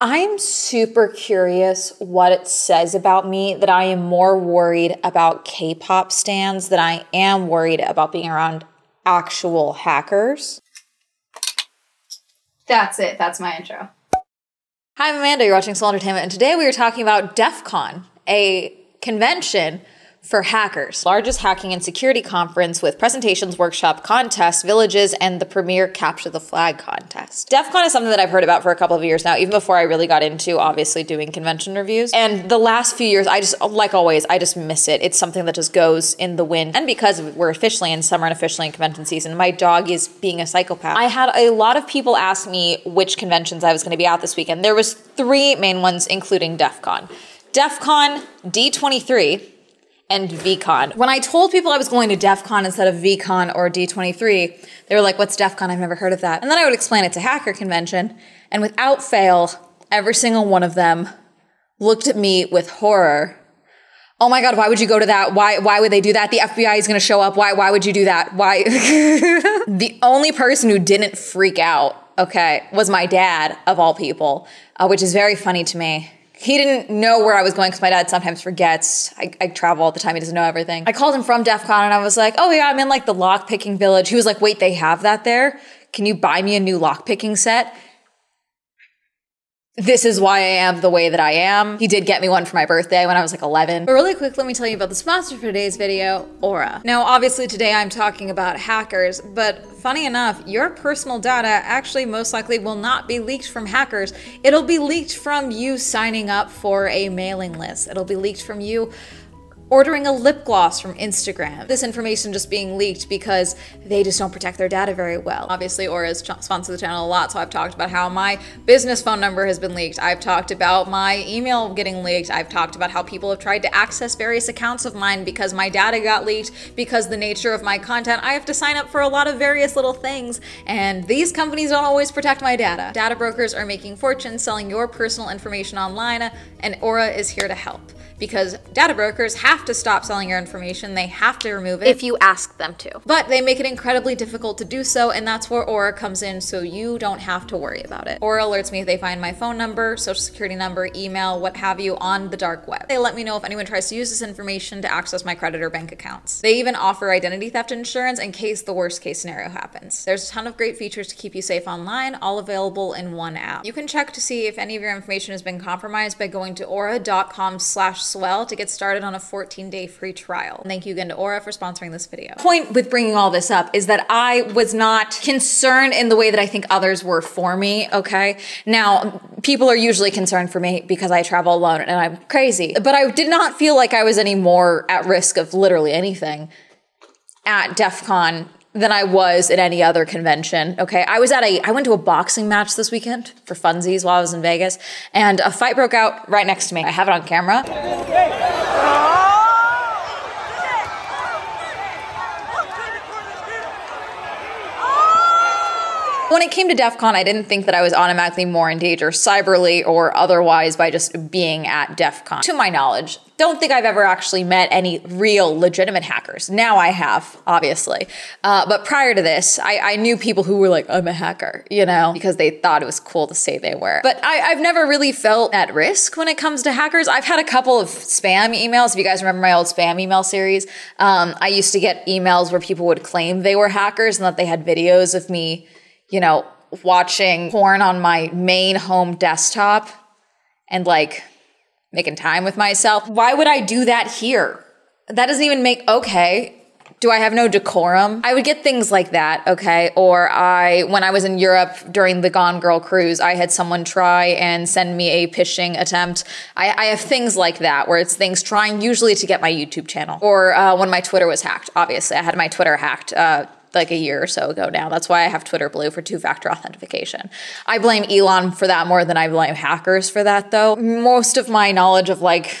I'm super curious what it says about me that I am more worried about K-pop stans than I am worried about being around actual hackers. That's it. That's my intro. Hi, I'm Amanda. You're watching Swell Entertainment, and today we are talking about DEF CON, a convention for hackers. Largest hacking and security conference with presentations, workshop, contests, villages, and the premier Capture the Flag contest. DEF CON is something that I've heard about for a couple of years now, even before I really got into obviously doing convention reviews. And the last few years, I just, like always, I just miss it. It's something that just goes in the wind. And because we're officially in summer and officially in convention season, my dog is being a psychopath. I had a lot of people ask me which conventions I was going to be at this weekend. There was three main ones, including DEF CON. DEF CON, D23, and VCon. When I told people I was going to DEF CON instead of VCon or D23, they were like, what's DEF CON? I've never heard of that. And then I would explain it's a hacker convention, and without fail, every single one of them looked at me with horror. Oh my God, why would you go to that? Why would they do that? The FBI is gonna show up. Why would you do that? Why? The only person who didn't freak out, okay, was my dad, of all people, which is very funny to me. He didn't know where I was going because my dad sometimes forgets. I travel all the time. He doesn't know everything. I called him from DEF CON and I was like, oh yeah, I'm in like the lockpicking village. He was like, wait, they have that there? Can you buy me a new lockpicking set? This is why I am the way that I am. He did get me one for my birthday when I was like 11. But really quick, let me tell you about the sponsor for today's video, Aura. Now, obviously today I'm talking about hackers, but funny enough, your personal data actually most likely will not be leaked from hackers. It'll be leaked from you signing up for a mailing list. It'll be leaked from you ordering a lip gloss from Instagram. This information just being leaked because they just don't protect their data very well. Obviously, Aura's sponsored the channel a lot, so I've talked about how my business phone number has been leaked. I've talked about my email getting leaked. I've talked about how people have tried to access various accounts of mine because my data got leaked, because the nature of my content. I have to sign up for a lot of various little things, and these companies don't always protect my data. Data brokers are making fortunes selling your personal information online, and Aura is here to help, because data brokers have to stop selling your information. They have to remove it if you ask them to. But they make it incredibly difficult to do so, and that's where Aura comes in, so you don't have to worry about it. Aura alerts me if they find my phone number, social security number, email, what have you, on the dark web. They let me know if anyone tries to use this information to access my credit or bank accounts. They even offer identity theft insurance in case the worst case scenario happens. There's a ton of great features to keep you safe online, all available in one app. You can check to see if any of your information has been compromised by going to aura.com/swell to get started on a 14-day free trial. Thank you again to Aura for sponsoring this video. The point with bringing all this up is that I was not concerned in the way that I think others were for me, okay? Now, people are usually concerned for me because I travel alone and I'm crazy, but I did not feel like I was any more at risk of literally anything at DEF CON than I was at any other convention, okay? I went to a boxing match this weekend for funsies while I was in Vegas, and a fight broke out right next to me. I have it on camera. When it came to DEF CON, I didn't think that I was automatically more in danger cyberly or otherwise by just being at DEF CON. To my knowledge, don't think I've ever actually met any real legitimate hackers. Now I have, obviously. But prior to this, I knew people who were like, I'm a hacker, you know, because they thought it was cool to say they were. But I've never really felt at risk when it comes to hackers. I've had a couple of spam emails. If you guys remember my old spam email series, I used to get emails where people would claim they were hackers and that they had videos of me, you know, watching porn on my main home desktop and like making time with myself. Why would I do that here? That doesn't even make, okay, do I have no decorum? I would get things like that, okay? Or when I was in Europe during the Gone Girl cruise, I had someone try and send me a phishing attempt. I have things like that, where it's things trying usually to get my YouTube channel. Or when my Twitter was hacked, obviously. I had my Twitter hacked, like a year or so ago now. That's why I have Twitter Blue for two-factor authentication. I blame Elon for that more than I blame hackers for that, though. Most of my knowledge of like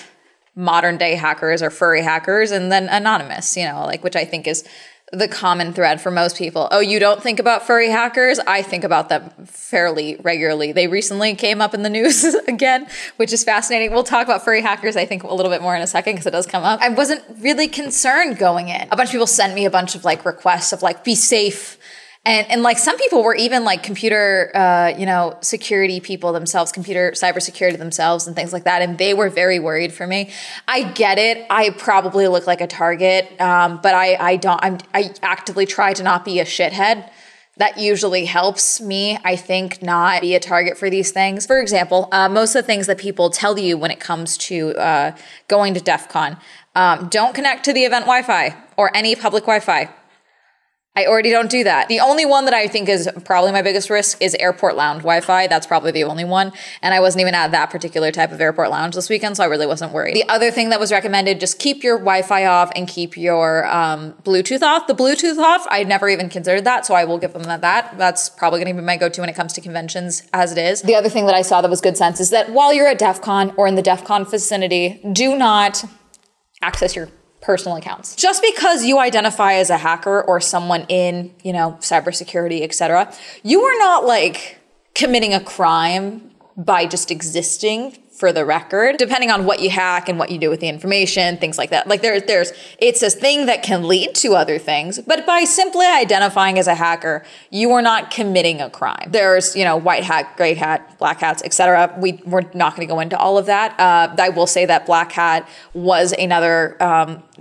modern day hackers are furry hackers and then anonymous, you know, like, which I think is the common thread for most people. Oh, you don't think about furry hackers? I think about them fairly regularly. They recently came up in the news again, which is fascinating. We'll talk about furry hackers, I think, a little bit more in a second because it does come up. I wasn't really concerned going in. A bunch of people sent me a bunch of like requests of like, be safe. And like some people were even like computer, you know, security people themselves, computer cybersecurity themselves and things like that. And they were very worried for me. I get it. I probably look like a target, but I actively try to not be a shithead. That usually helps me, I think, not be a target for these things. For example, most of the things that people tell you when it comes to going to DEF CON, don't connect to the event Wi-Fi or any public Wi-Fi. I already don't do that. The only one that I think is probably my biggest risk is airport lounge Wi-Fi. That's probably the only one. And I wasn't even at that particular type of airport lounge this weekend, so I really wasn't worried. The other thing that was recommended, just keep your Wi-Fi off and keep your Bluetooth off. The Bluetooth off, I never even considered that, so I will give them that. That's probably going to be my go-to when it comes to conventions as it is. The other thing that I saw that was good sense is that while you're at DEF CON or in the DEF CON vicinity, do not access your personal accounts. Just because you identify as a hacker or someone in, you know, cybersecurity, etc., you are not like committing a crime by just existing, for the record, depending on what you hack and what you do with the information, things like that. Like it's a thing that can lead to other things, but by simply identifying as a hacker, you are not committing a crime. There's, you know, white hat, gray hat, black hats, etc. We're not going to go into all of that. I will say that black hat was another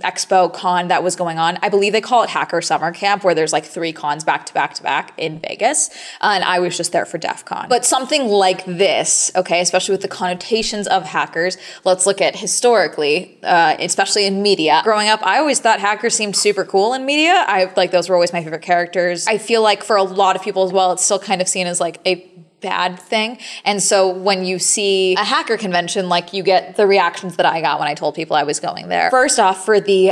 expo con that was going on. I believe they call it Hacker Summer Camp, where there's like 3 cons back to back to back in Vegas. And I was just there for DEF CON. But something like this, okay, especially with the connotations of hackers, let's look at historically, especially in media. Growing up, I always thought hackers seemed super cool in media. Those were always my favorite characters. I feel like for a lot of people as well, it's still kind of seen as like a bad thing. And so when you see a hacker convention, like you get the reactions that I got when I told people I was going there. First off, for the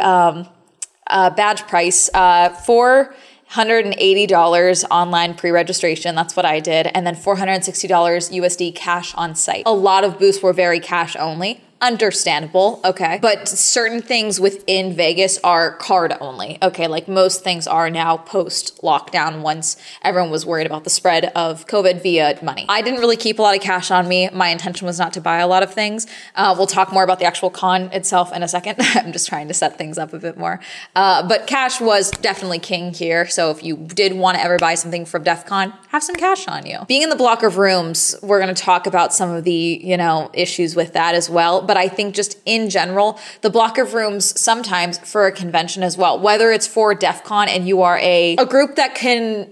badge price, $480 online pre-registration. That's what I did. And then $460 USD cash on site. A lot of booths were very cash only. Understandable, okay. But certain things within Vegas are card only, okay? Like most things are now post-lockdown once everyone was worried about the spread of COVID via money. I didn't really keep a lot of cash on me. My intention was not to buy a lot of things. We'll talk more about the actual con itself in a second. I'm just trying to set things up a bit more. But cash was definitely king here. So if you did want to ever buy something from DEF CON, have some cash on you. Being in the block of rooms, we're going to talk about some of the, you know, issues with that as well. But I think just in general, the block of rooms sometimes for a convention as well, whether it's for DEF CON and you are a group that can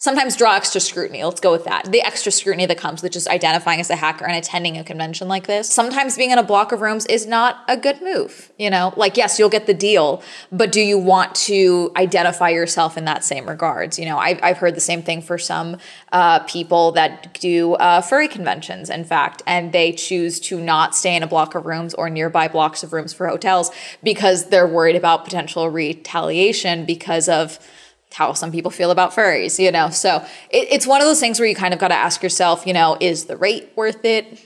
sometimes draw extra scrutiny. Let's go with that. The extra scrutiny that comes with just identifying as a hacker and attending a convention like this. Sometimes being in a block of rooms is not a good move. You know, like, yes, you'll get the deal, but do you want to identify yourself in that same regards? You know, I've heard the same thing for some people that do furry conventions, in fact, and they choose to not stay in a block of rooms or nearby blocks of rooms for hotels because they're worried about potential retaliation because of how some people feel about furries, you know? So it's one of those things where you kind of got to ask yourself, you know, is the rate worth it?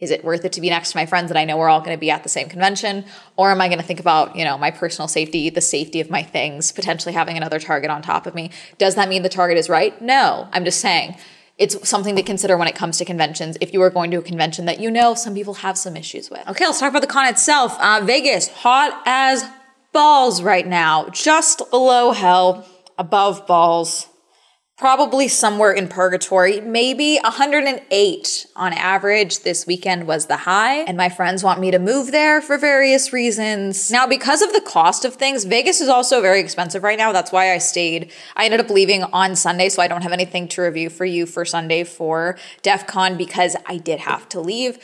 Is it worth it to be next to my friends that I know we're all going to be at the same convention? Or am I going to think about, you know, my personal safety, the safety of my things, potentially having another target on top of me? Does that mean the target is right? No, I'm just saying it's something to consider when it comes to conventions. If you are going to a convention that, you know, some people have some issues with. Okay, let's talk about the con itself. Vegas, hot as balls right now, just below hell. Above balls, probably somewhere in purgatory, maybe 108 on average. This weekend was the high, and my friends want me to move there for various reasons. Now, because of the cost of things, Vegas is also very expensive right now. That's why I stayed. I ended up leaving on Sunday, so I don't have anything to review for you for Sunday for DEF CON because I did have to leave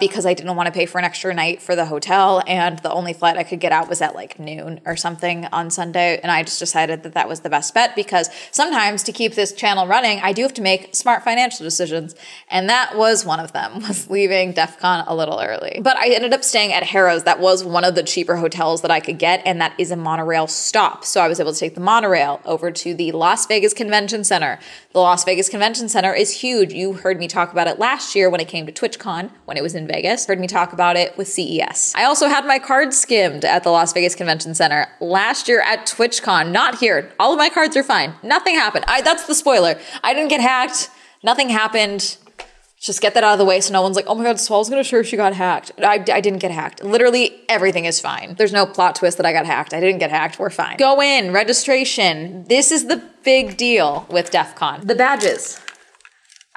because I didn't want to pay for an extra night for the hotel, and the only flight I could get out was at like noon or something on Sunday, and I just decided that that was the best bet because sometimes to keep this channel running, I do have to make smart financial decisions. And that was one of them, was leaving DEF CON a little early. But I ended up staying at Harrow's. That was one of the cheaper hotels that I could get, and that is a monorail stop. So I was able to take the monorail over to the Las Vegas Convention Center. The Las Vegas Convention Center is huge. You heard me talk about it last year when it came to TwitchCon, when it was in Vegas. Heard me talk about it with CES. I also had my cards skimmed at the Las Vegas Convention Center last year at TwitchCon, not here. All of my cards are fine. Nothing happened. That's the spoiler. I didn't get hacked. Nothing happened. Just get that out of the way so no one's like, oh my God, Swell's gonna show she got hacked. I didn't get hacked. Literally everything is fine. There's no plot twist that I got hacked. I didn't get hacked, we're fine. Go in, registration. This is the big deal with DEF CON. The badges.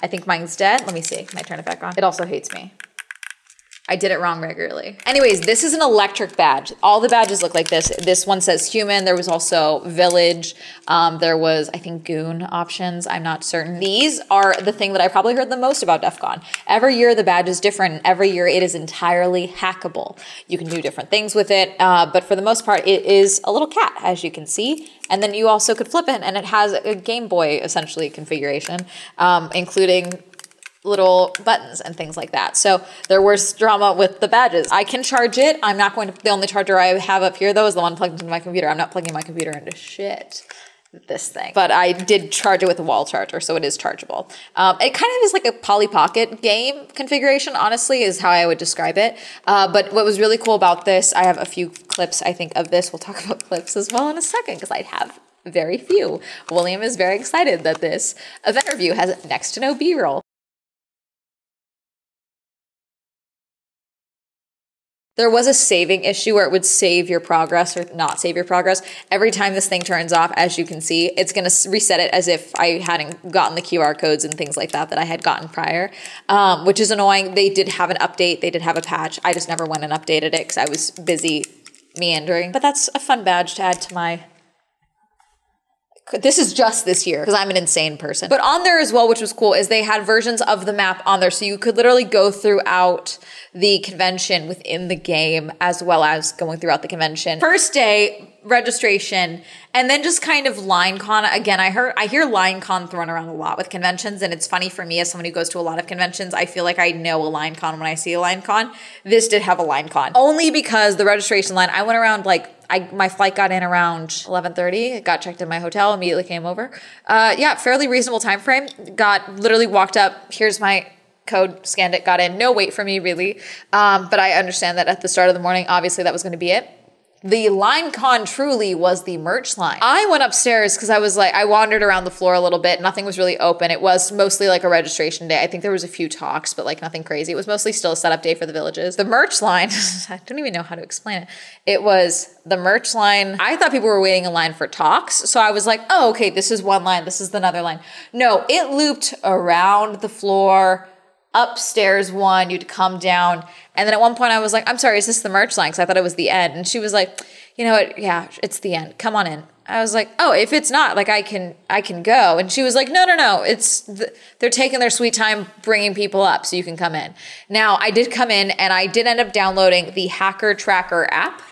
I think mine's dead. Let me see, can I turn it back on? It also hates me. I did it wrong regularly. Anyways, this is an electric badge. All the badges look like this. This one says human. There was also village. There was, I think, goon options. I'm not certain. These are the thing that I probably heard the most about DEF CON. Every year the badge is different. And every year it is entirely hackable. You can do different things with it. But for the most part, it is a little cat, as you can see. And then you also could flip it, and it has a Game Boy, essentially, configuration, including little buttons and things like that. So there was drama with the badges. I can charge it. I'm not going to, the only charger I have up here though is the one plugged into my computer. I'm not plugging my computer into shit, this thing. But I did charge it with a wall charger, so it is chargeable. It kind of is like a Polly Pocket game configuration, honestly, is how I would describe it. But what was really cool about this, I have a few clips, I think, of this. We'll talk about clips as well in a second, because I have very few. William is very excited that this event review has next to no B-roll. There was a saving issue where it would save your progress or not save your progress. Every time this thing turns off, as you can see, it's going to reset it as if I hadn't gotten the QR codes and things like that that I had gotten prior, which is annoying. They did have an update. They did have a patch. I just never went and updated it because I was busy meandering. But that's a fun badge to add to my... This is just this year because I'm an insane person. But on there as well, which was cool, is they had versions of the map on there. So you could literally go throughout the convention within the game as well as going throughout the convention. First day, registration, and then just kind of line con. Again, I hear line con thrown around a lot with conventions, and it's funny for me as someone who goes to a lot of conventions, I feel like I know a line con when I see a line con. This did have a line con. Only because the registration line, I went around like, my flight got in around 11:30, got checked in my hotel, immediately came over. Yeah, fairly reasonable time frame. Got literally walked up, here's my code, scanned it, got in. No wait for me really. But I understand that at the start of the morning, obviously that was gonna be it. The line con truly was the merch line. I went upstairs because I was like, I wandered around the floor a little bit. Nothing was really open. It was mostly like a registration day. I think there was a few talks, but like nothing crazy. It was mostly still a setup day for the villages. The merch line, I don't even know how to explain it. It was the merch line. I thought people were waiting in line for talks. So I was like, oh, okay, this is one line. This is another line. No, it looped around the floor. Upstairs one, you'd come down. And then at one point I was like, I'm sorry, is this the merch line? Because I thought it was the end. And she was like, you know what? Yeah, it's the end. Come on in. I was like, oh, if it's not, like I can go. And she was like, no, no, no. It's they're taking their sweet time bringing people up so you can come in. Now, I did come in and I did end up downloading the Hacker Tracker app.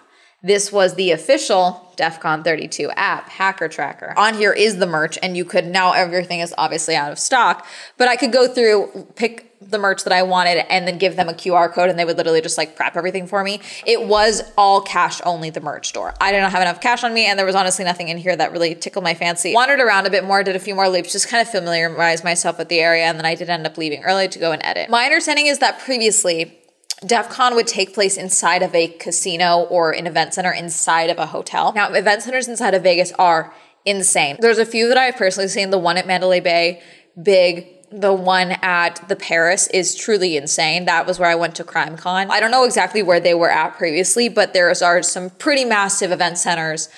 This was the official DEF CON 32 app, Hacker Tracker. On here is the merch, and you could, now everything is obviously out of stock, but I could go through, pick the merch that I wanted, and then give them a QR code, and they would literally just like prep everything for me. It was all cash only, the merch store. I did not have enough cash on me, and there was honestly nothing in here that really tickled my fancy. Wandered around a bit more, did a few more loops, just kind of familiarized myself with the area, and then I did end up leaving early to go and edit. My understanding is that previously, DEF CON would take place inside of a casino or an event center inside of a hotel. Now, event centers inside of Vegas are insane. There's a few that I've personally seen. The one at Mandalay Bay, big. The one at the Paris is truly insane. That was where I went to Crime Con. I don't know exactly where they were at previously, but there are some pretty massive event centers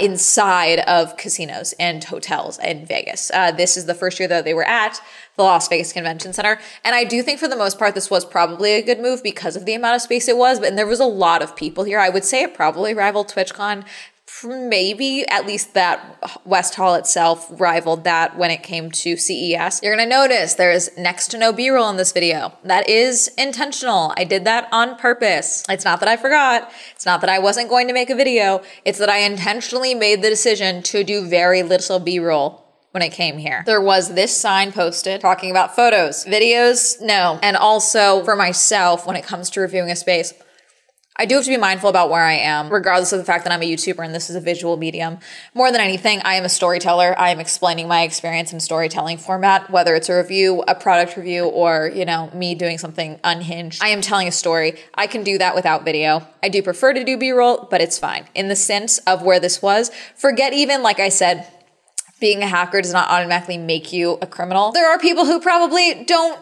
inside of casinos and hotels in Vegas. This is the first year that they were at the Las Vegas Convention Center. And I do think for the most part, this was probably a good move because of the amount of space it was, but and there was a lot of people here. I would say it probably rivaled TwitchCon. Maybe at least that West Hall itself rivaled that when it came to CES. You're gonna notice there is next to no B-roll in this video. That is intentional. I did that on purpose. It's not that I forgot. It's not that I wasn't going to make a video. It's that I intentionally made the decision to do very little B-roll when I came here. There was this sign posted talking about photos, videos, no. And also for myself, when it comes to reviewing a space, I do have to be mindful about where I am, regardless of the fact that I'm a YouTuber and this is a visual medium. More than anything, I am a storyteller. I am explaining my experience in storytelling format, whether it's a review, a product review, or, you know, me doing something unhinged. I am telling a story. I can do that without video. I do prefer to do B-roll, but it's fine. In the sense of where this was, forget even, like I said, being a hacker does not automatically make you a criminal. There are people who probably don't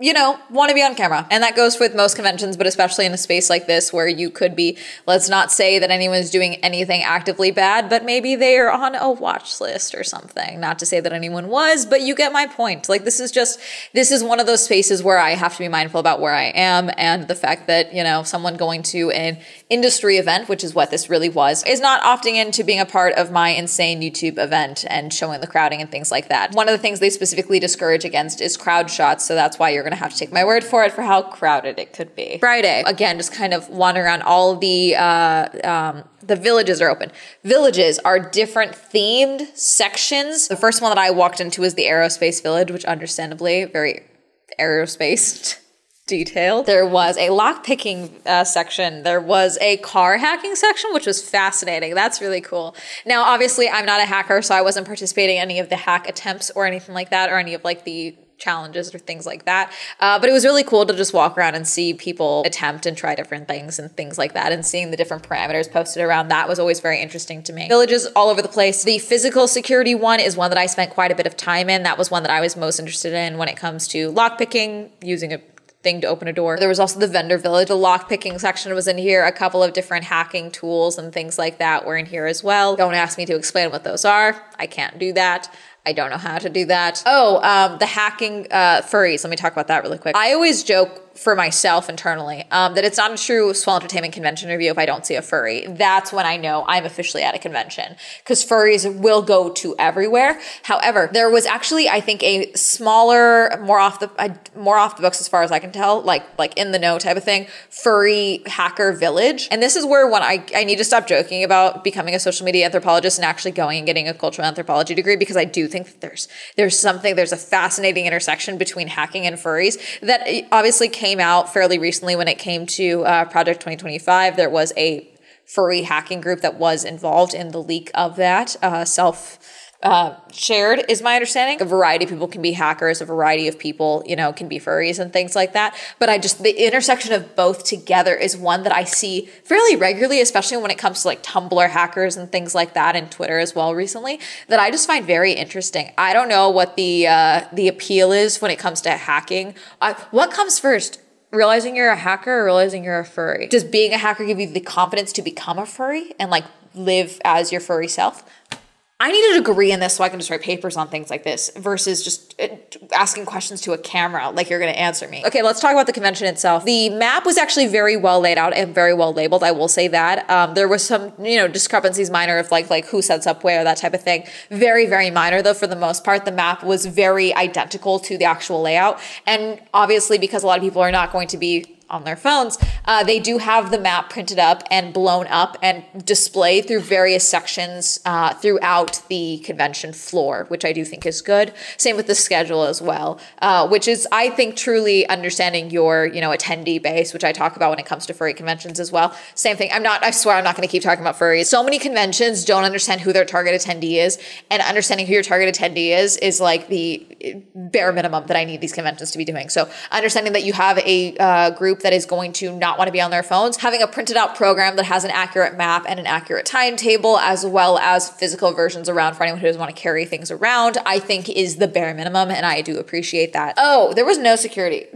you know, want to be on camera. And that goes with most conventions, but especially in a space like this where you could be, let's not say that anyone's doing anything actively bad, but maybe they are on a watch list or something. Not to say that anyone was, but you get my point. Like, this is one of those spaces where I have to be mindful about where I am, and the fact that, you know, someone going to an industry event, which is what this really was, is not opting into being a part of my insane YouTube event and showing the crowding and things like that. One of the things they specifically discourage against is crowd shots. So that's why you're going to have to take my word for it for how crowded it could be. Friday, again, just kind of wandering around. All the villages are open. Villages are different themed sections. The first one that I walked into was the aerospace village, which understandably, very aerospace detailed. There was a lockpicking section. There was a car hacking section, which was fascinating. That's really cool. Now, obviously I'm not a hacker, so I wasn't participating in any of the hack attempts or anything like that, or any of like the challenges or things like that. But it was really cool to just walk around and see people attempt and try different things and things like that. And seeing the different parameters posted around that was always very interesting to me. Villages all over the place. The physical security one is one that I spent quite a bit of time in. That was one that I was most interested in when it comes to lockpicking, using a thing to open a door. There was also the vendor village. The lock picking section was in here. A couple of different hacking tools and things like that were in here as well. Don't ask me to explain what those are. I can't do that. I don't know how to do that. Oh, the hacking furries. Let me talk about that really quick. I always joke for myself internally that it's not a true Swell Entertainment convention review if I don't see a furry. That's when I know I'm officially at a convention, because furries will go to everywhere. However, there was actually, I think, a smaller, more off the books as far as I can tell, like in the know type of thing, furry hacker village. And this is where when I need to stop joking about becoming a social media anthropologist and actually going and getting a cultural anthropology degree, because I do think that there's a fascinating intersection between hacking and furries that obviously came out fairly recently when it came to Project 2025. There was a furry hacking group that was involved in the leak of that shared is my understanding. A variety of people can be hackers, a variety of people, you know, can be furries and things like that. But the intersection of both together is one that I see fairly regularly, especially when it comes to like Tumblr hackers and things like that, and Twitter as well recently, that I just find very interesting. I don't know what the appeal is when it comes to hacking. What comes first? Realizing you're a hacker or realizing you're a furry? Does being a hacker give you the confidence to become a furry and like live as your furry self? I need a degree in this so I can just write papers on things like this versus just asking questions to a camera like you're going to answer me. Okay, let's talk about the convention itself. The map was actually very well laid out and very well labeled, I will say that. There was some, you know, discrepancies minor of like who sets up where, that type of thing. Very, very minor though, for the most part. The map was very identical to the actual layout. And obviously because a lot of people are not going to be on their phones, they do have the map printed up and blown up and displayed through various sections throughout the convention floor, which I do think is good. Same with the schedule as well, which is, I think, truly understanding your, you know, attendee base, which I talk about when it comes to furry conventions as well. Same thing. I swear I'm not going to keep talking about furries. So many conventions don't understand who their target attendee is, and understanding who your target attendee is like the bare minimum that I need these conventions to be doing. So understanding that you have a group that is going to not want to be on their phones, having a printed out program that has an accurate map and an accurate timetable, as well as physical versions around for anyone who doesn't want to carry things around, I think is the bare minimum, and I do appreciate that. Oh, there was no security.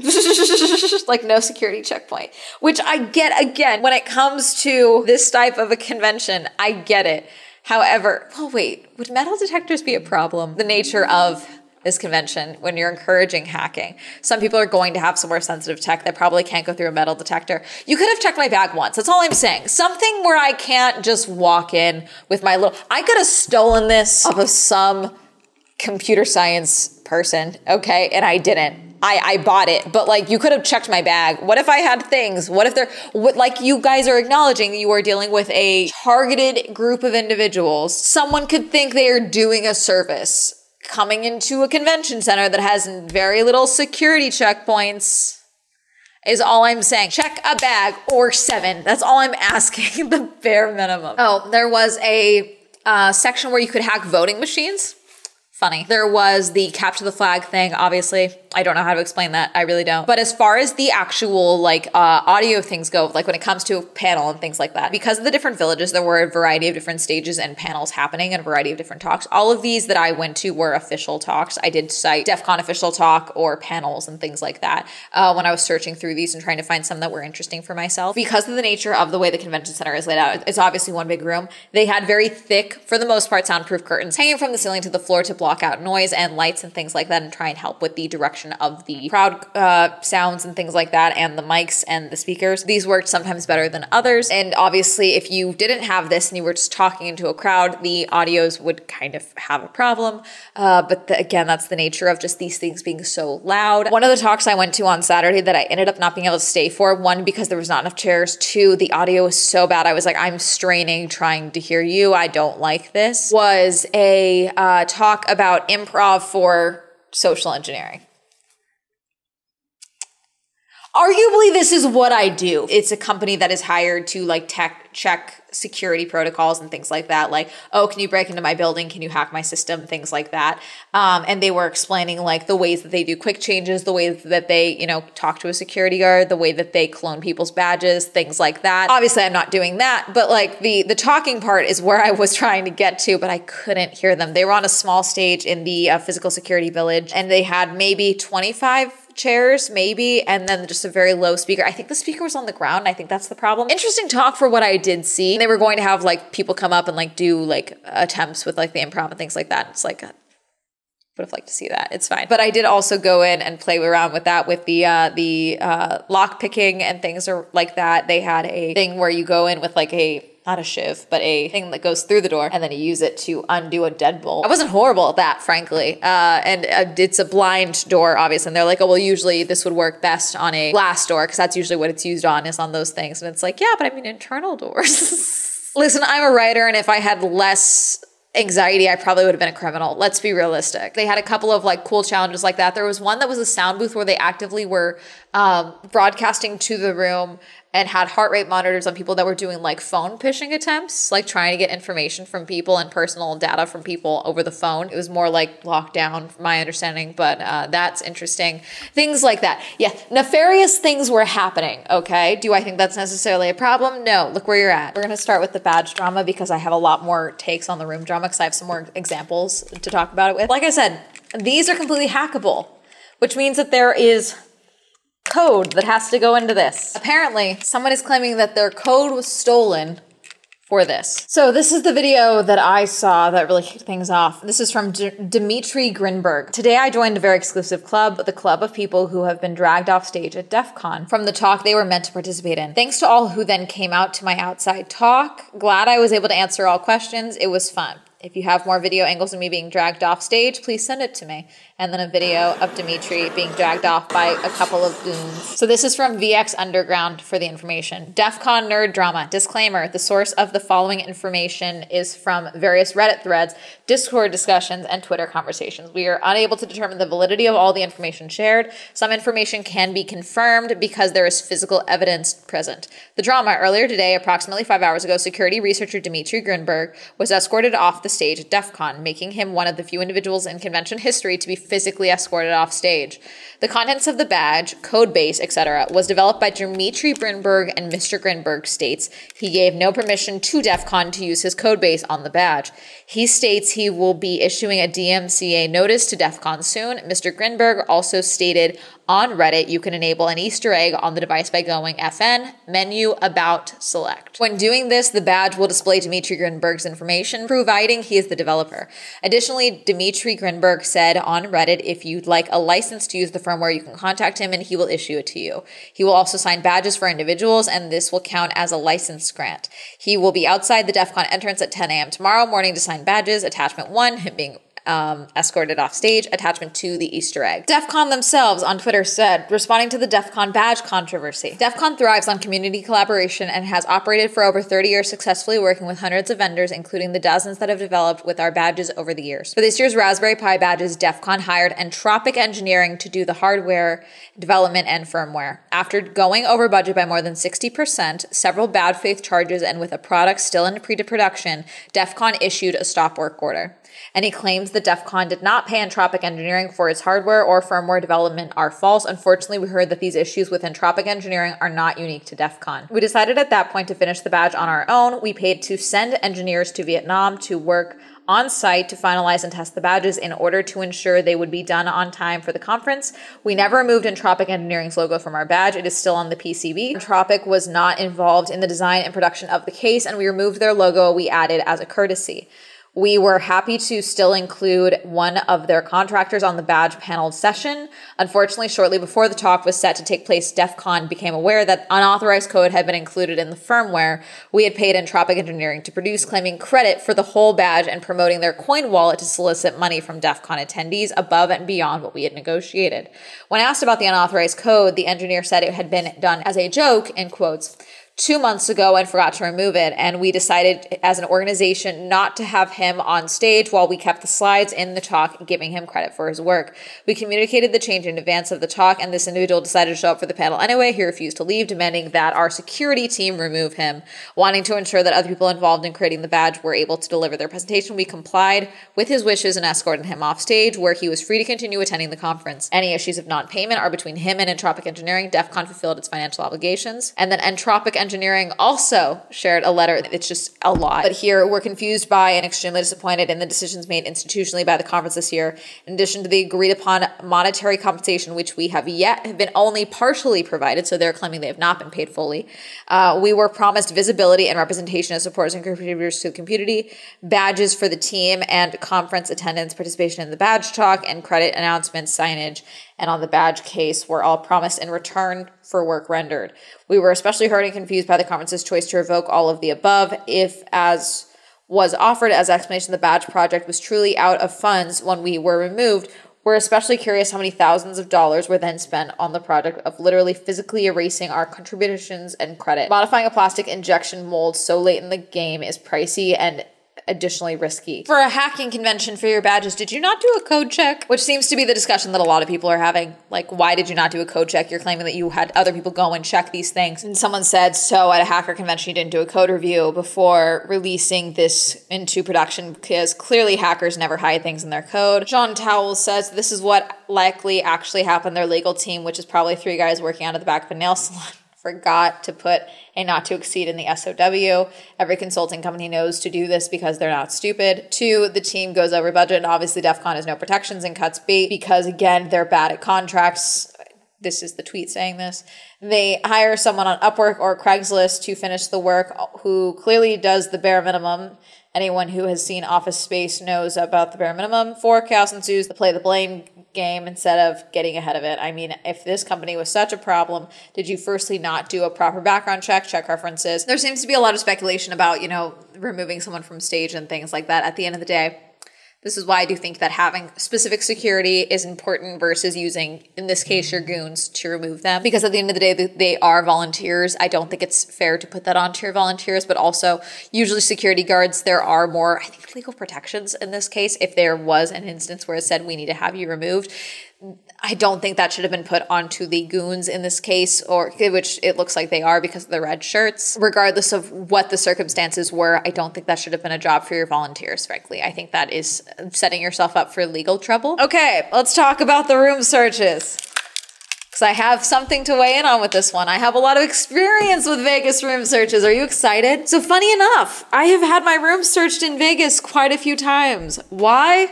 Like no security checkpoint, which I get. Again, when it comes to this type of a convention, I get it. However, well, wait, would metal detectors be a problem? The nature of this convention, when you're encouraging hacking, some people are going to have some more sensitive tech that probably can't go through a metal detector. You could have checked my bag once. That's all I'm saying. Something where I can't just walk in with my little, I could have stolen this off of some computer science person. Okay. And I didn't. I bought it, but like you could have checked my bag. What if I had things? What if like you guys are acknowledging you are dealing with a targeted group of individuals. Someone could think they are doing a service coming into a convention center that has very little security checkpoints is all I'm saying. Check a bag or seven. That's all I'm asking, the bare minimum. Oh, there was a section where you could hack voting machines. funny. There was the capture the flag thing, obviously. I don't know how to explain that. I really don't. But as far as the actual like audio things go, like when it comes to a panel and things like that, because of the different villages, there were a variety of different stages and panels happening and a variety of different talks. All of these that I went to were official talks. I did cite DEF CON official talk or panels and things like that when I was searching through these and trying to find some that were interesting for myself. Because of the nature of the way the convention center is laid out, it's obviously one big room. They had very thick, for the most part, soundproof curtains hanging from the ceiling to the floor to block out noise and lights and things like that and try and help with the direction of the crowd sounds and things like that, and the mics and the speakers. These worked sometimes better than others, and obviously if you didn't have this and you were just talking into a crowd, the audios would kind of have a problem, but again, that's the nature of just these things being so loud. One of the talks I went to on Saturday that I ended up not being able to stay for, one, because there was not enough chairs, two, the audio was so bad I was like, I'm straining trying to hear you, I don't like this, was a talk about improv for social engineering. Arguably, this is what I do. It's a company that is hired to like tech check security protocols and things like that. Like, oh, can you break into my building? Can you hack my system? Things like that. And they were explaining like the ways that they do quick changes, the ways that they, you know, talk to a security guard, the way that they clone people's badges, things like that. Obviously, I'm not doing that, but like the talking part is where I was trying to get to, but I couldn't hear them. They were on a small stage in the physical security village, and they had maybe 25 chairs maybe, and then just a very low speaker. I think the speaker was on the ground. I think that's the problem. Interesting talk for what I did see. They were going to have like people come up and like do like attempts with like the improv and things like that. It's like, would have liked to see that. It's fine. But I did also go in and play around with that, with the lock picking and things like that. They had a thing where you go in with like a, not a shiv, but a thing that goes through the door, and then you use it to undo a deadbolt. I wasn't horrible at that, frankly. And it's a blind door, obviously. And they're like, oh, well, usually this would work best on a glass door, because that's usually what it's used on, is on those things. And it's like, yeah, but I mean, internal doors. Listen, I'm a writer, and if I had less anxiety, I probably would have been a criminal. Let's be realistic. They had a couple of like cool challenges like that. There was one that was a sound booth where they actively were broadcasting to the room and had heart rate monitors on people that were doing like phone phishing attempts, like trying to get information from people and personal data from people over the phone. It was more like lockdown, from my understanding, but that's interesting. Things like that. Yeah, nefarious things were happening, okay? Do I think that's necessarily a problem? No, look where you're at. We're gonna start with the badge drama because I have a lot more takes on the room drama because I have some more examples to talk about it with. Like I said, these are completely hackable, which means that there is code that has to go into this. Apparently, someone is claiming that their code was stolen for this. So this is the video that I saw that really kicked things off. This is from Dmitry Grinberg. Today I joined a very exclusive club, the club of people who have been dragged off stage at DEF CON from the talk they were meant to participate in. Thanks to all who then came out to my outside talk. Glad I was able to answer all questions. It was fun. If you have more video angles of me being dragged off stage, please send it to me. And then a video of Dmitry being dragged off by a couple of goons. So this is from VX Underground for the information. DEF CON nerd drama. Disclaimer, the source of the following information is from various Reddit threads, Discord discussions, and Twitter conversations. We are unable to determine the validity of all the information shared. Some information can be confirmed because there is physical evidence present. The drama earlier today, approximately 5 hours ago, security researcher Dmitry Grinberg was escorted off the stage at DEF CON, making him one of the few individuals in convention history to be physically escorted off stage. The contents of the badge, code base, etc. was developed by Dmitry Grinberg, and Mr. Grinberg states he gave no permission to DEF CON to use his code base on the badge. He states he will be issuing a DMCA notice to DEF CON soon. Mr. Grinberg also stated on Reddit, you can enable an Easter egg on the device by going FN, menu, about, select. When doing this, the badge will display Dmitry Grinberg's information, providing he is the developer. Additionally, Dmitry Grinberg said on Reddit, if you'd like a license to use the firmware, you can contact him and he will issue it to you. He will also sign badges for individuals, and this will count as a license grant. He will be outside the DEF CON entrance at 10 a.m. tomorrow morning to sign badges. Attachment 1, him being escorted off stage. Attachment to the Easter egg. DEF CON themselves on Twitter said, responding to the DEF CON badge controversy, DEF CON thrives on community collaboration and has operated for over 30 years successfully working with hundreds of vendors, including the dozens that have developed with our badges over the years. For this year's Raspberry Pi badges, DEF CON hired Entropic Engineering to do the hardware development and firmware. After going over budget by more than 60%, several bad faith charges, and with a product still in pre-production, DEF CON issued a stop work order. And he claims the DEF CON did not pay Entropic Engineering for its hardware or firmware development are false. Unfortunately, we heard that these issues with Entropic Engineering are not unique to DEF CON. We decided at that point to finish the badge on our own. We paid to send engineers to Vietnam to work on site to finalize and test the badges in order to ensure they would be done on time for the conference. We never removed Entropic Engineering's logo from our badge. It is still on the PCB. Entropic was not involved in the design and production of the case, and we removed their logo we added as a courtesy. We were happy to still include one of their contractors on the badge paneled session. Unfortunately, shortly before the talk was set to take place, DEF CON became aware that unauthorized code had been included in the firmware we had paid Entropic Engineering to produce, claiming credit for the whole badge and promoting their coin wallet to solicit money from DEF CON attendees above and beyond what we had negotiated. When asked about the unauthorized code, the engineer said it had been done as a joke, in quotes, 2 months ago and forgot to remove it, and we decided as an organization not to have him on stage while we kept the slides in the talk, giving him credit for his work. We communicated the change in advance of the talk, and this individual decided to show up for the panel anyway. He refused to leave, demanding that our security team remove him. Wanting to ensure that other people involved in creating the badge were able to deliver their presentation, we complied with his wishes and escorted him off stage, where he was free to continue attending the conference. Any issues of non-payment are between him and Entropic Engineering. DEF CON fulfilled its financial obligations, and then Entropic Engineering also shared a letter. It's just a lot. But here, we're confused by and extremely disappointed in the decisions made institutionally by the conference this year, in addition to the agreed upon monetary compensation, which we have been only partially provided, so they're claiming they have not been paid fully. We were promised visibility and representation as supporters and contributors to the community, badges for the team, and conference attendance, participation in the badge talk, and credit announcements, signage, and on the badge case were all promised in return for work rendered. We were especially hurt and confused by the conference's choice to revoke all of the above if, as was offered as explanation, the badge project was truly out of funds when we were removed. We're especially curious how many thousands of dollars were then spent on the project of literally physically erasing our contributions and credit. Modifying a plastic injection mold so late in the game is pricey and additionally risky. For a hacking convention for your badges, did you not do a code check? Which seems to be the discussion that a lot of people are having. Like, why did you not do a code check? You're claiming that you had other people go and check these things. And someone said, so at a hacker convention, you didn't do a code review before releasing this into production because clearly hackers never hide things in their code. John Towell says, this is what likely actually happened. Their legal team, which is probably 3 guys working out of the back of a nail salon, forgot to put a not to exceed in the SOW. Every consulting company knows to do this because they're not stupid. 2, the team goes over budget, and obviously DEF CON has no protections and cuts bait because, again, they're bad at contracts. This is the tweet saying this. They hire someone on Upwork or Craigslist to finish the work who clearly does the bare minimum. Anyone who has seen Office Space knows about the bare minimum. 4, chaos ensues. They play the blame game instead of getting ahead of it. I mean, if this company was such a problem, did you firstly not do a proper background check, check references? There seems to be a lot of speculation about, you know, removing someone from stage and things like that. At the end of the day, this is why I do think that having specific security is important versus using, in this case, your goons to remove them. Because at the end of the day, they are volunteers. I don't think it's fair to put that onto your volunteers, but also usually security guards, there are more, I think, legal protections in this case. If there was an instance where it said, we need to have you removed, I don't think that should have been put onto the goons in this case, or which it looks like they are because of the red shirts. Regardless of what the circumstances were, I don't think that should have been a job for your volunteers, frankly. I think that is setting yourself up for legal trouble. Okay, let's talk about the room searches, because I have something to weigh in on with this one. I have a lot of experience with Vegas room searches. Are you excited? So funny enough, I have had my room searched in Vegas quite a few times. Why?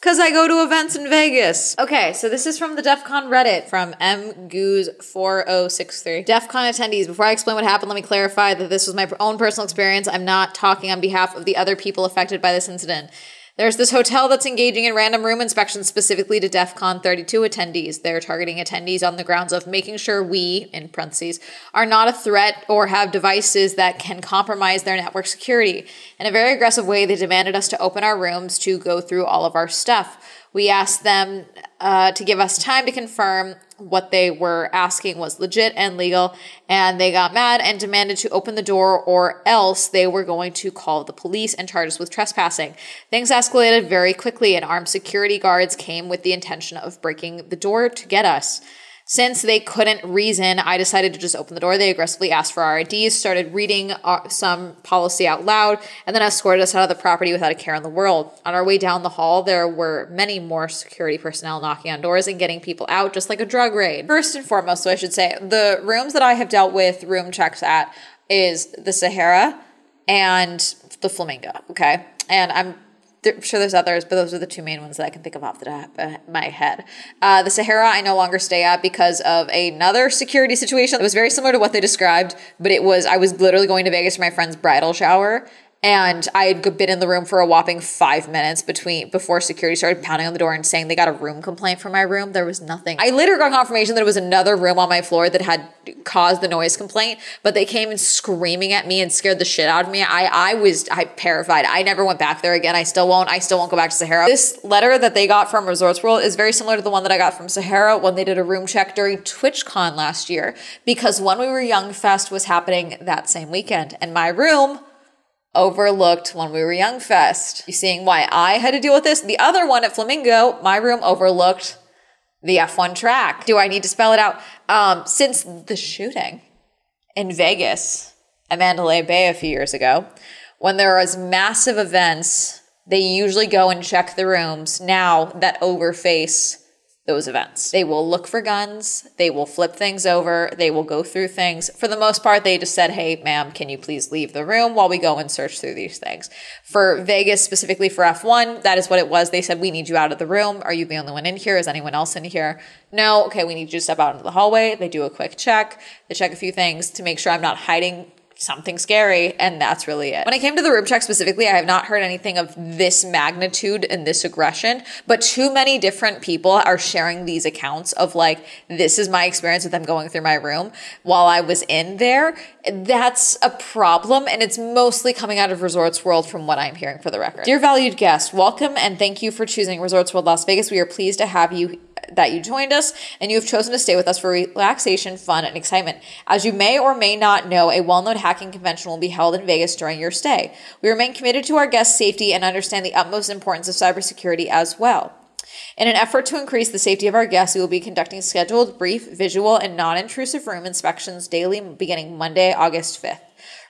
Because I go to events in Vegas. Okay, so this is from the DEF CON Reddit from mgoose4063. DEF CON attendees, before I explain what happened, let me clarify that this was my own personal experience. I'm not talking on behalf of the other people affected by this incident. There's this hotel that's engaging in random room inspections specifically to DEF CON 32 attendees. They're targeting attendees on the grounds of making sure we, in parentheses, are not a threat or have devices that can compromise their network security. In a very aggressive way, they demanded us to open our rooms to go through all of our stuff. We asked them to give us time to confirm what they were asking was legit and legal, and they got mad and demanded to open the door or else they were going to call the police and charge us with trespassing. Things escalated very quickly, and armed security guards came with the intention of breaking the door to get us. Since they couldn't reason, I decided to just open the door. They aggressively asked for our IDs, started reading some policy out loud, and then escorted us out of the property without a care in the world. On our way down the hall, there were many more security personnel knocking on doors and getting people out just like a drug raid. First and foremost, so I should say, the rooms that I have dealt with room checks at is the Sahara and the Flamingo, okay? And I'm sure there's others, but those are the two main ones that I can think of off the top of my head. The Sahara I no longer stay at because of another security situation. It was very similar to what they described, but it was, I was literally going to Vegas for my friend's bridal shower, and I had been in the room for a whopping 5 minutes before security started pounding on the door and saying they got a room complaint from my room. There was nothing. I later got confirmation that it was another room on my floor that had caused the noise complaint, but they came in screaming at me and scared the shit out of me. I was terrified. I never went back there again. I still won't go back to Sahara. This letter that they got from Resorts World is very similar to the one that I got from Sahara when they did a room check during TwitchCon last year, because When We Were Young Fest was happening that same weekend, and my room overlooked When We Were Young Fest. You seeing why I had to deal with this? The other one at Flamingo, my room overlooked the F1 track. Do I need to spell it out? Since the shooting in Vegas at Mandalay Bay a few years ago, when there was massive events, they usually go and check the rooms now that overface those events. They will look for guns, they will flip things over, they will go through things. For the most part, they just said, hey, ma'am, can you please leave the room while we go and search through these things? For Vegas, specifically for F1, that is what it was. They said, we need you out of the room. Are you the only one in here? Is anyone else in here? No, okay, we need you to step out into the hallway. They do a quick check. They check a few things to make sure I'm not hiding something scary, and that's really it. When it came to the room check specifically, I have not heard anything of this magnitude and this aggression, but too many different people are sharing these accounts of like, this is my experience with them going through my room while I was in there. That's a problem, and it's mostly coming out of Resorts World from what I'm hearing, for the record. Dear valued guest, welcome and thank you for choosing Resorts World Las Vegas. We are pleased to have you that you joined us, and you have chosen to stay with us for relaxation, fun, and excitement. As you may or may not know, a well-known hacking convention will be held in Vegas during your stay. We remain committed to our guests' safety and understand the utmost importance of cybersecurity as well. In an effort to increase the safety of our guests, we will be conducting scheduled, brief, visual, and non-intrusive room inspections daily beginning Monday, August 5th.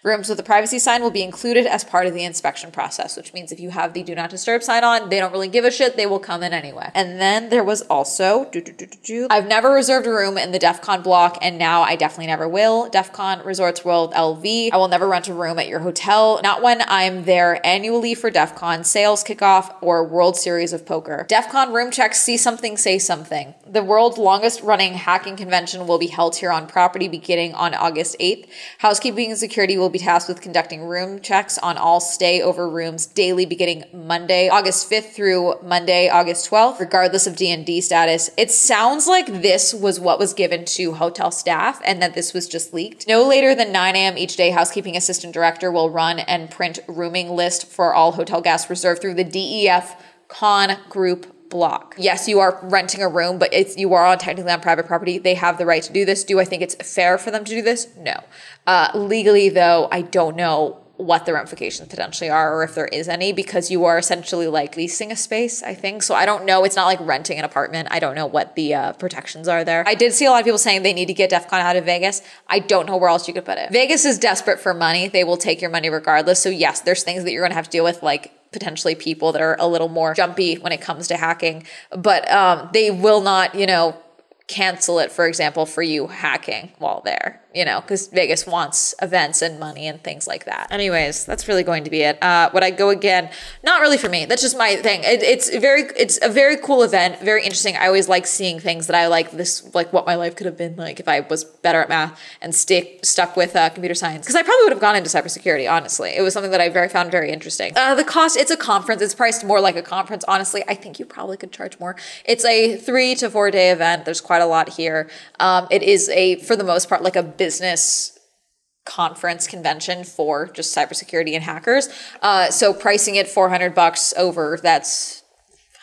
Rooms with a privacy sign will be included as part of the inspection process, which means if you have the do not disturb sign on, they don't really give a shit. They will come in anyway. And then there was also, I've never reserved a room in the DEF CON block, and now I definitely never will. DEF CON, Resorts World, LV. I will never rent a room at your hotel. Not when I'm there annually for DEF CON sales kickoff or World Series of Poker. DEF CON room checks, see something, say something. The world's longest running hacking convention will be held here on property beginning on August 8th. Housekeeping and security will be tasked with conducting room checks on all stayover rooms daily beginning Monday, August 5th through Monday, August 12th, regardless of D&D status. It sounds like this was what was given to hotel staff and that this was just leaked. No later than 9 a.m. each day, housekeeping assistant director will run and print rooming list for all hotel guests reserved through the DEF CON group block. Yes, you are renting a room, but you are technically on private property. They have the right to do this. Do I think it's fair for them to do this? No. Legally, though, I don't know what the ramifications potentially are, or if there is any, because you are essentially like leasing a space, I think. So I don't know. It's not like renting an apartment. I don't know what the protections are there. I did see a lot of people saying they need to get DEF CON out of Vegas. I don't know where else you could put it. Vegas is desperate for money. They will take your money regardless. So yes, there's things that you're going to have to deal with, like potentially people that are a little more jumpy when it comes to hacking, but they will not, you know, cancel it, for example, for you hacking while there, you know, because Vegas wants events and money and things like that. Anyways, that's really going to be it. Would I go again? Not really for me. That's just my thing. It's a very cool event, very interesting. I always like seeing things that I like, this, like what my life could have been like if I was better at math and stuck with computer science, because I probably would have gone into cybersecurity, honestly. It was something that I found very interesting. The cost, it's a conference. It's priced more like a conference, honestly. I think you probably could charge more. It's a 3 to 4 day event. There's quite a lot here. It is for the most part, like a business conference convention for just cybersecurity and hackers. So pricing it $400 over, that's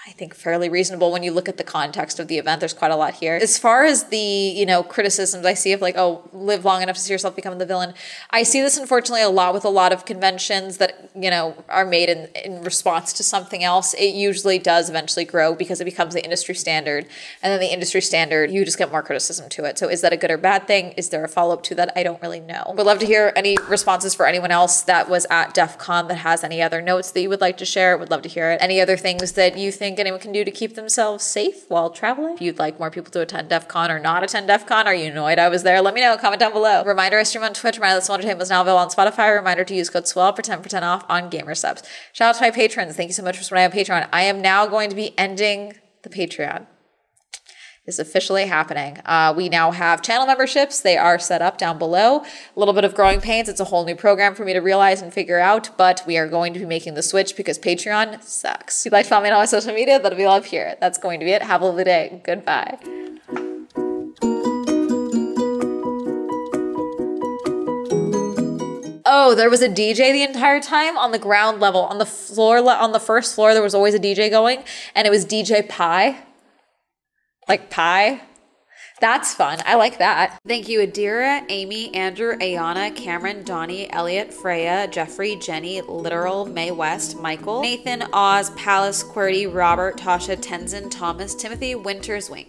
I think, fairly reasonable when you look at the context of the event. There's quite a lot here. As far as the, you know, criticisms I see of like, oh, live long enough to see yourself become the villain. I see this, unfortunately, a lot with a lot of conventions that, you know, are made in response to something else. It usually does eventually grow because it becomes the industry standard. And then the industry standard, you just get more criticism to it. So is that a good or bad thing? Is there a follow-up to that? I don't really know. Would love to hear any responses for anyone else that was at DEF CON that has any other notes that you would like to share. Would love to hear it. Any other things that you think anyone can do to keep themselves safe while traveling? If you'd like more people to attend DEF CON or not attend DEF CON, are you annoyed I was there? Let me know. Comment down below. Reminder, I stream on Twitch. Reminder that Swell Entertainment is now available on Spotify. Reminder to use code SWELL for 10% off on GamerSupps. Shout out to my patrons. Thank you so much for supporting my Patreon. I am now going to be ending the Patreon. Is officially happening. We now have channel memberships. They are set up down below. A little bit of growing pains. It's a whole new program for me to realize and figure out, but we are going to be making the switch because Patreon sucks. If you'd like to follow me on all my social media, that'll be all up here. That's going to be it. Have a lovely day. Goodbye. Oh, there was a DJ the entire time on the ground level. On the floor, on the first floor, there was always a DJ going, and it was DJ Pie. Like pie. That's fun. I like that. Thank you, Adira, Amy, Andrew, Ayana, Cameron, Donnie, Elliot, Freya, Jeffrey, Jenny, Literal, May West, Michael, Nathan, Oz, Palace, Qwerty, Robert, Tasha, Tenzin, Thomas, Timothy, Winters, Wink.